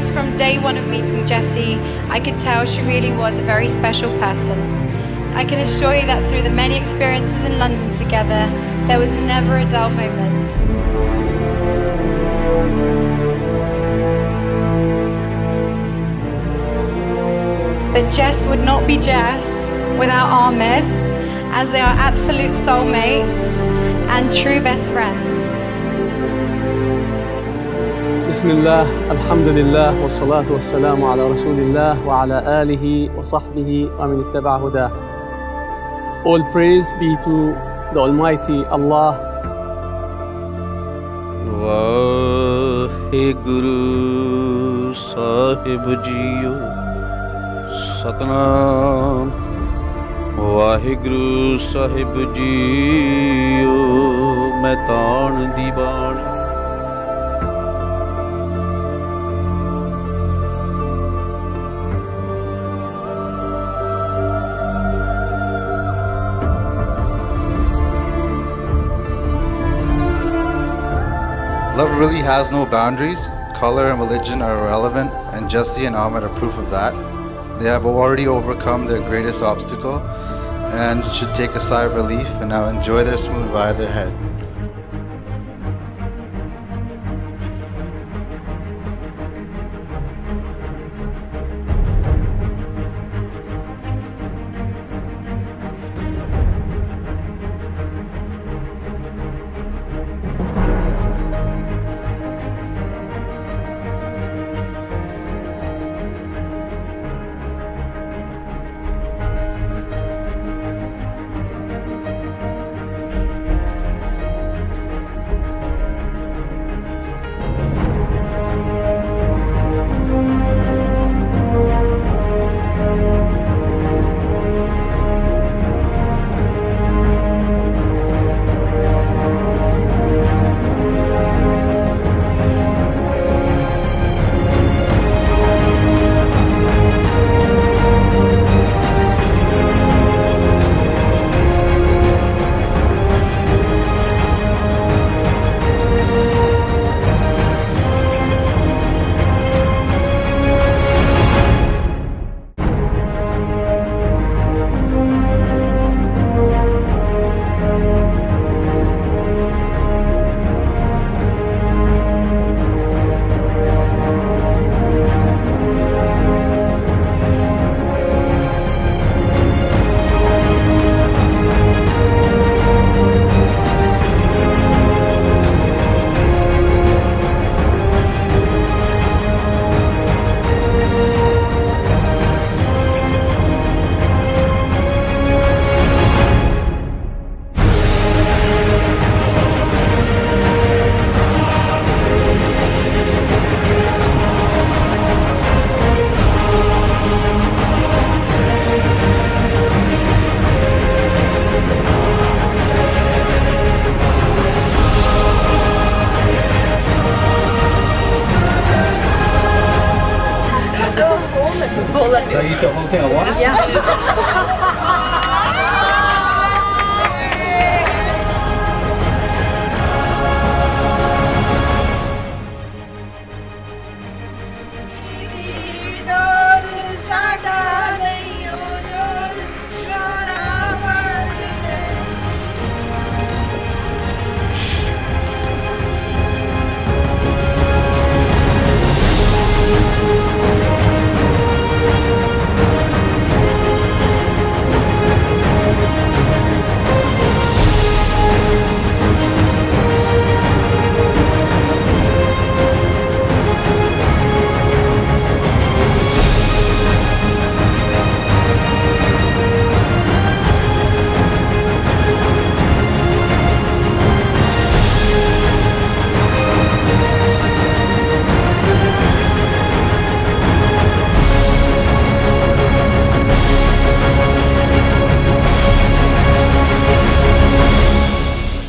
just from day one of meeting Jessie, I could tell she really was a very special person. I can assure you that through the many experiences in London together, there was never a dull moment. But Jess would not be Jess without Ahmed, as they are absolute soulmates and true best friends. Bismillah, alhamdulillah, wa salatu wa salamu ala rasulillah wa ala alihi wa sahbihi wa min ittaba hudah. All praise be to the Almighty Allah. Waheguru Sahib Jiyo Satnam, Waheguru Sahib Jiyo Maitan Diban. Love really has no boundaries. Color and religion are irrelevant, and Jessie and Ahmed are proof of that. They have already overcome their greatest obstacle and should take a sigh of relief and now enjoy their smooth ride ahead.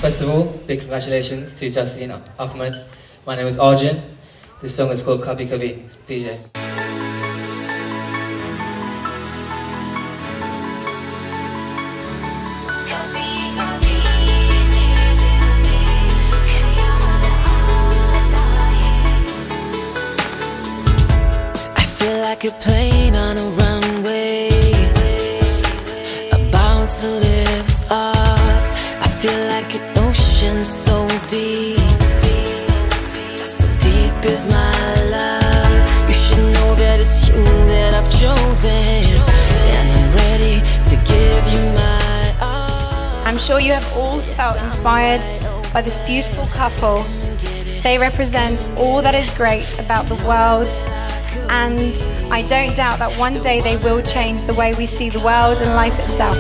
First of all, big congratulations to Jessie and Ahmed. My name is Arjun. This song is called Kabi Kabi, DJ. like a plane on a runway, about to lift off. I feel like an ocean so deep, so deep is my love. You should know that it's you that I've chosen, and I'm ready to give you my all. I'm sure you have all felt inspired by this beautiful couple. They represent all that is great about the world, and I don't doubt that one day they will change the way we see the world and life itself.